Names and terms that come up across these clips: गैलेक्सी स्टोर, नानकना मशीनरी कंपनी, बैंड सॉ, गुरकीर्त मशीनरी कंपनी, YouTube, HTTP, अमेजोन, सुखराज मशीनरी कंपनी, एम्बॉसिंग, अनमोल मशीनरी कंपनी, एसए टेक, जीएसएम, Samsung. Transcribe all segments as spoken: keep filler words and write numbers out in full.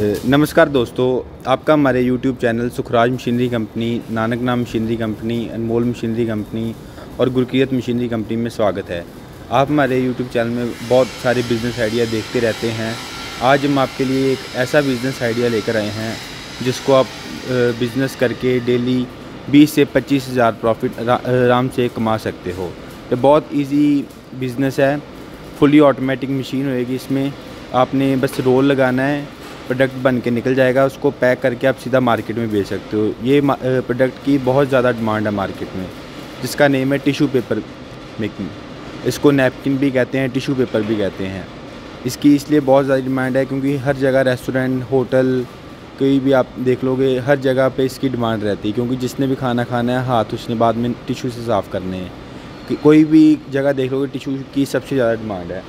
नमस्कार दोस्तों, आपका हमारे YouTube channel सुखराज मशीनरी कंपनी, नानकना मशीनरी कंपनी, अनमोल मशीनरी कंपनी और गुरकीर्त मशीनरी कंपनी में स्वागत है। आप हमारे YouTube चैनल में बहुत सारे बिज़नेस आइडिया देखते रहते हैं। आज हम आपके लिए एक ऐसा बिज़नेस आइडिया लेकर आए हैं जिसको आप बिज़नेस करके डेली बीस से पच्चीस हज़ार प्रॉफिट आराम से कमा सकते हो। ये बहुत ईजी बिज़नेस है, फुली ऑटोमेटिक मशीन होएगी। इसमें आपने बस रोल लगाना है, प्रोडक्ट बन के निकल जाएगा, उसको पैक करके आप सीधा मार्केट में बेच सकते हो। ये प्रोडक्ट की बहुत ज़्यादा डिमांड है मार्केट में, जिसका नेम है टिशू पेपर मेकिंग। इसको नैपकिन भी कहते हैं, टिशू पेपर भी कहते हैं। इसकी इसलिए बहुत ज़्यादा डिमांड है क्योंकि हर जगह रेस्टोरेंट, होटल, कोई भी आप देख लोगे, हर जगह पे इसकी डिमांड रहती है। क्योंकि जिसने भी खाना खाना है, हाथ उसने बाद में टिशू से साफ़ करने हैं। कोई भी जगह देख लोगे, टिशू की सबसे ज़्यादा डिमांड है।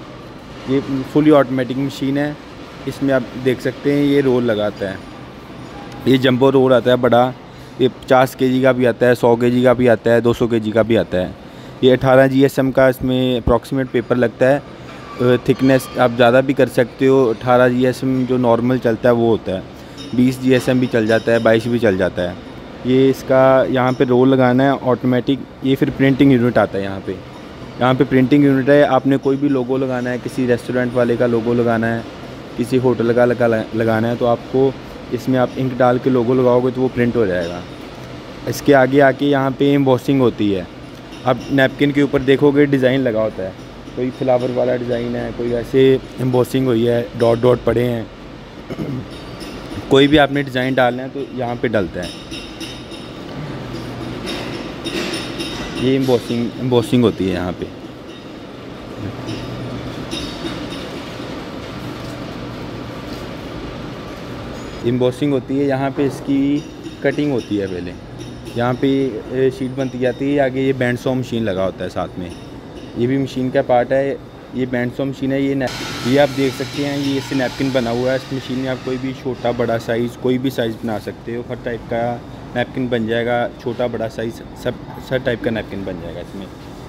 ये फुली ऑटोमेटिक मशीन है। इसमें आप देख सकते हैं, ये रोल लगाता है। ये जंबो रोल आता है बड़ा, ये पचास केजी का भी आता है, सौ केजी का भी आता है, दो सौ केजी का भी आता है। ये अठारह जीएसएम का इसमें अप्रॉक्सीमेट पेपर लगता है। थिकनेस आप ज़्यादा भी कर सकते हो। अठारह जीएसएम जो नॉर्मल चलता है वो होता है, बीस जीएसएम भी चल जाता है, बाईस भी चल जाता है। ये इसका यहाँ पर रोल लगाना है ऑटोमेटिक। ये फिर प्रिंटिंग यूनिट आता है यहाँ पर। यहाँ पर प्रिंटिंग यूनिट है। आपने कोई भी लोगो लगाना है, किसी रेस्टोरेंट वाले का लोगो लगाना है, किसी होटल का लगा लगाना है, तो आपको इसमें आप इंक डाल के लोगो लगाओगे तो वो प्रिंट हो जाएगा। इसके आगे आके यहाँ पे एम्बॉसिंग होती है। आप नैपकिन के ऊपर देखोगे डिज़ाइन लगा होता है, कोई फ्लावर वाला डिज़ाइन है, कोई ऐसे एम्बॉसिंग हुई है, डॉट डॉट पड़े हैं। कोई भी आपने डिज़ाइन डालना है तो यहाँ पे डालता है। ये एम्बॉसिंग एम्बॉसिंग होती है यहाँ पर। एम्बॉसिंग होती है यहाँ पे, इसकी कटिंग होती है। पहले यहाँ पे शीट बनती जाती है। आगे ये बैंड सॉ मशीन लगा होता है साथ में। ये भी मशीन का पार्ट है। ये बैंड सॉ मशीन है। ये ये आप देख सकते हैं, ये इससे नैपकिन बना हुआ है। इस मशीन में आप कोई भी छोटा बड़ा साइज़, कोई भी साइज़ बना सकते हो। हर टाइप का नैपकिन बन जाएगा, छोटा बड़ा साइज़, सब हर टाइप का नैपकिन बन जाएगा। इसमें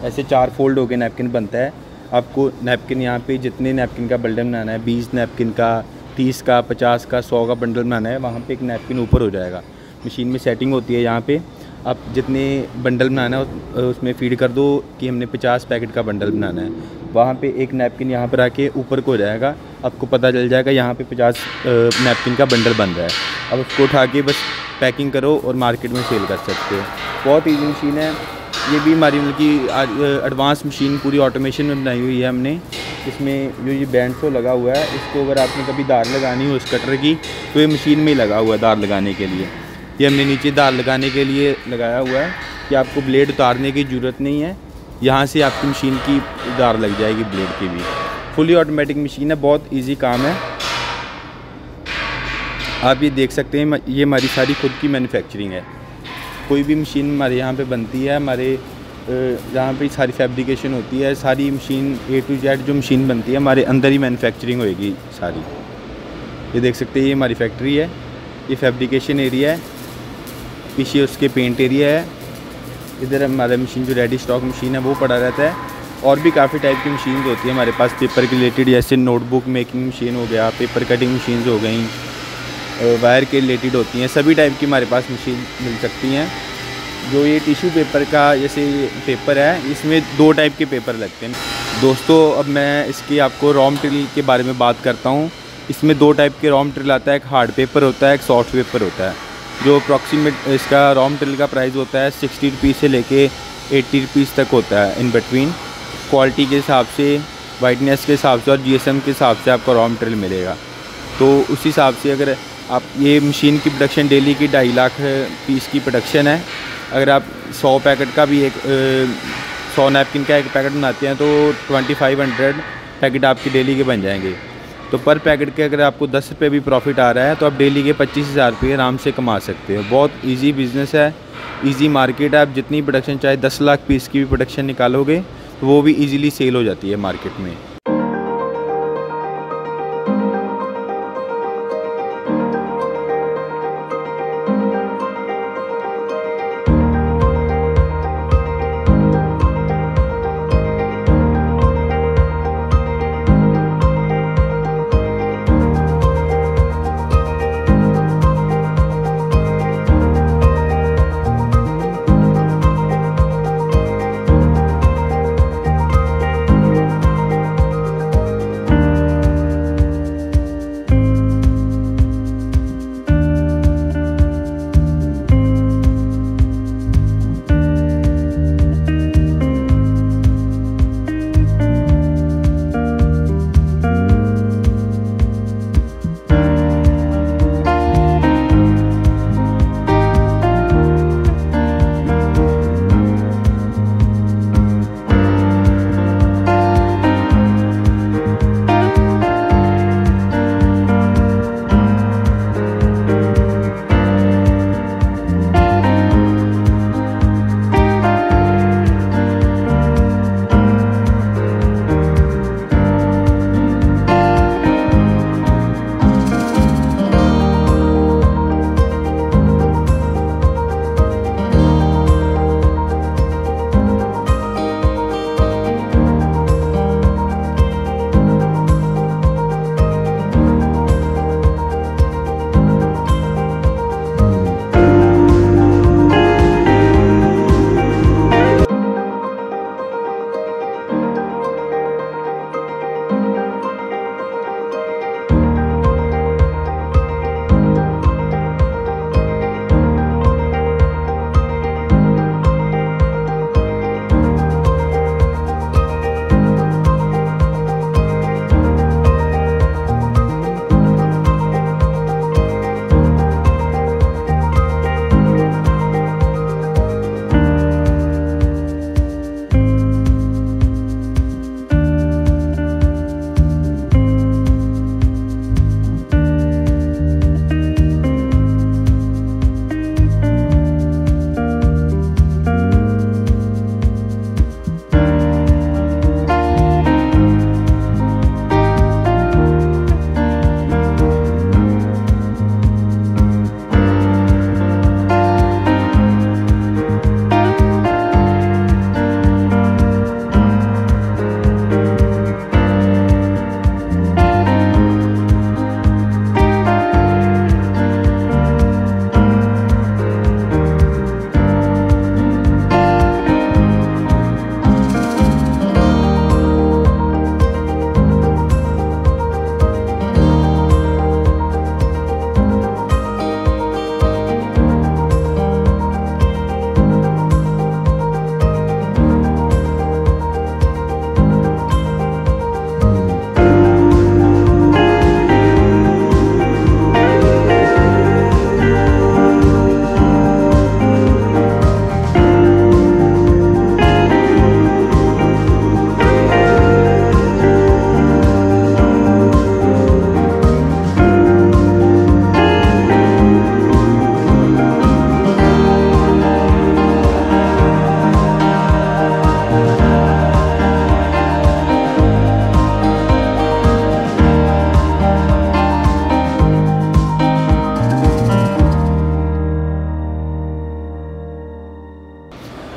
ऐसे चार फोल्ड होकर नैपकिन बनता है। आपको नैपकिन यहाँ पर जितने नैपकिन का बल्डन बनाना है, बीस नैपकिन का, तीस का, पचास का, सौ का बंडल बनाना है, वहाँ पे एक नैपकिन ऊपर हो जाएगा। मशीन में सेटिंग होती है यहाँ पे। आप जितने बंडल बनाना है उसमें फीड कर दो कि हमने पचास पैकेट का बंडल बनाना है। वहाँ पे एक नैपकिन यहाँ पर आके ऊपर को हो जाएगा। आपको पता चल जाएगा यहाँ पे पचास नैपकिन का बंडल बन रहा है। अब उसको उठा के बस पैकिंग करो और मार्केट में सेल कर सकते हो। बहुत ईजी मशीन है। ये भी हमारी मतलब एडवांस मशीन पूरी ऑटोमेशन में बनाई हुई है हमने। इसमें जो ये बैंड सॉ लगा हुआ है, इसको अगर आपने कभी दार लगानी हो इस कटर की, तो ये मशीन में ही लगा हुआ है दार लगाने के लिए। ये हमने नीचे दार लगाने के लिए लगाया हुआ है कि आपको ब्लेड उतारने की ज़रूरत नहीं है, यहाँ से आपकी मशीन की दार लग जाएगी, ब्लेड की भी। फुली ऑटोमेटिक मशीन है, बहुत ईजी काम है। आप ये देख सकते हैं, ये हमारी सारी खुद की मैन्युफैक्चरिंग है। कोई भी मशीन हमारे यहाँ पर बनती है, हमारे जहाँ पे सारी फैब्रिकेशन होती है, सारी मशीन ए टू जेड जो मशीन बनती है हमारे अंदर ही मैन्युफैक्चरिंग होएगी सारी। ये देख सकते हैं, ये हमारी फैक्ट्री है। ये फैब्रिकेशन एरिया है, पीछे उसके पेंट एरिया है। इधर हमारा मशीन जो रेडी स्टॉक मशीन है वो पड़ा रहता है। और भी काफ़ी टाइप की मशीन होती है हमारे पास पेपर के रिलेटेड, जैसे नोटबुक मेकिंग मशीन हो गया, पेपर कटिंग मशीन हो गई, वायर के रिलेटेड होती हैं। सभी टाइप की हमारे पास मशीन मिल सकती हैं। जो ये टिश्यू पेपर का जैसे पेपर है, इसमें दो टाइप के पेपर लगते हैं। दोस्तों, अब मैं इसकी आपको रॉ मटेरियल के बारे में बात करता हूँ। इसमें दो टाइप के रॉ मटेरियल आता है, एक हार्ड पेपर होता है, एक सॉफ्ट पेपर होता है। जो अप्रॉक्सीमेट इसका रॉ मटेरियल का प्राइस होता है सिक्सटी रुपीज़ से लेके एट्टी रुपीज़ तक होता है, इन बिटवीन। क्वालिटी के हिसाब से, वाइटनेस के हिसाब से और जी एस एम के हिसाब से आपको रॉ मटेरियल मिलेगा। तो उस हिसाब से अगर आप ये मशीन की प्रोडक्शन डेली की ढाई लाख पीस की प्रोडक्शन है। अगर आप सौ पैकेट का भी एक सौ नैपकिन का एक पैकेट बनाते हैं तो ट्वेंटी फाइव हंड्रेड पैकेट आपकी डेली के बन जाएंगे। तो पर पैकेट के अगर आपको दस रुपये भी प्रॉफिट आ रहा है तो आप डेली के पच्चीस हज़ार रुपये आराम से कमा सकते हो। बहुत इजी बिज़नेस है, इजी मार्केट है। आप जितनी प्रोडक्शन चाहे दस लाख पीस की भी प्रोडक्शन निकालोगे तो वो भी ईजीली सेल हो जाती है मार्केट में।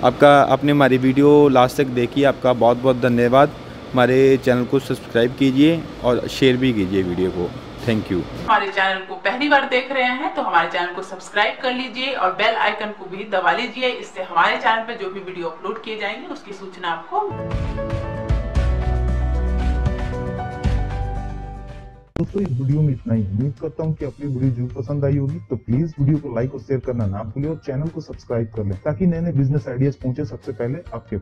आपका आपने हमारी वीडियो लास्ट तक देखी, आपका बहुत बहुत धन्यवाद। हमारे चैनल को सब्सक्राइब कीजिए और शेयर भी कीजिए वीडियो को। Thank you. हमारे चैनल को पहली बार देख रहे हैं तो हमारे चैनल को सब्सक्राइब कर लीजिए और बेल आइकन को भी दबा लीजिए। इससे हमारे चैनल पे जो भी वीडियो अपलोड किए जाएंगे उसकी सूचना आपको। दोस्तों, इस वीडियो में इतना ही। उम्मीद करता हूँ कि अपनी वीडियो जरूर पसंद आई होगी, तो प्लीज वीडियो को लाइक और शेयर करना ना भूलें और चैनल को सब्सक्राइब कर लें ताकि नए नए बिजनेस आइडियाज पहुंचे सबसे पहले आपके।